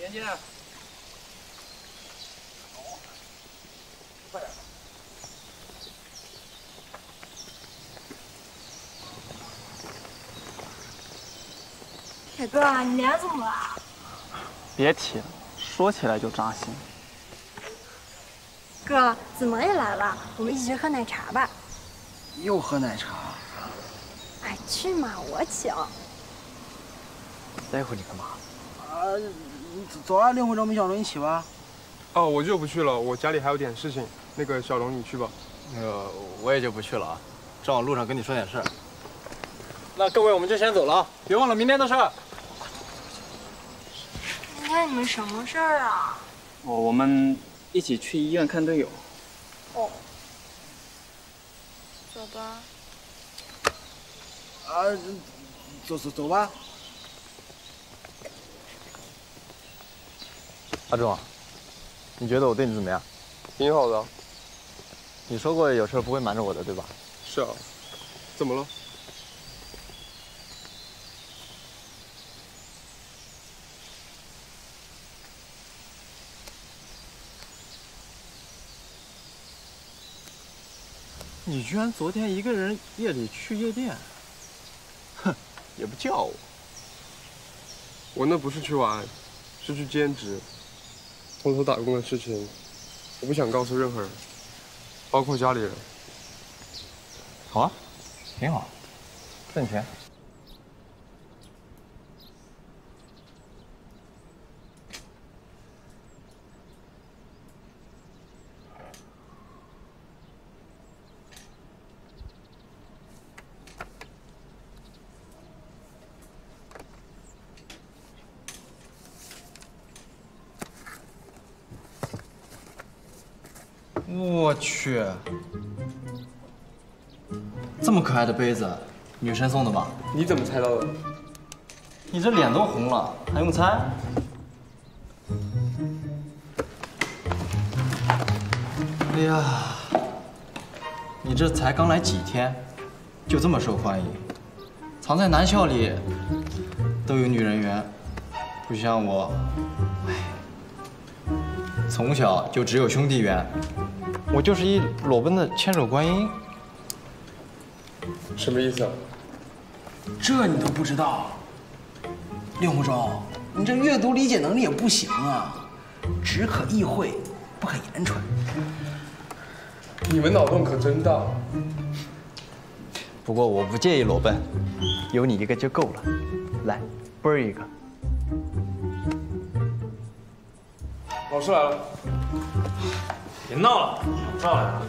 连接。快点。铁哥，你脸怎么了？别提了，说起来就扎心。哥，子萌也来了，我们一起喝奶茶吧。又喝奶茶？哎，去嘛，我请。待会你干嘛？走啊，另回找米小龙一起吧。哦，我就不去了，我家里还有点事情。那个小龙，你去吧。我也就不去了啊，正好路上跟你说点事。那各位，我们就先走了啊，别忘了明天的事儿。明天你们什么事儿啊？我们一起去医院看队友。哦。走吧。啊，走吧。 阿忠，你觉得我对你怎么样？挺好的。你说过有事不会瞒着我的，对吧？是啊。怎么了？你居然昨天一个人夜里去夜店，哼，也不叫我。我那不是去玩，是去兼职。 偷偷打工的事情，我不想告诉任何人，包括家里人。好啊，挺好，挣钱。我去，这么可爱的杯子，女生送的吧？你怎么猜到的？你这脸都红了，还用猜？哎呀，你这才刚来几天，就这么受欢迎，藏在男校里都有女人缘，不像我，哎，从小就只有兄弟缘。 我就是一裸奔的千手观音，什么意思啊？这你都不知道？令狐冲，你这阅读理解能力也不行啊，只可意会，不可言传。你们脑洞可真大。不过我不介意裸奔，有你一个就够了。来，啵一个。老师来了。 别闹了，我照来了。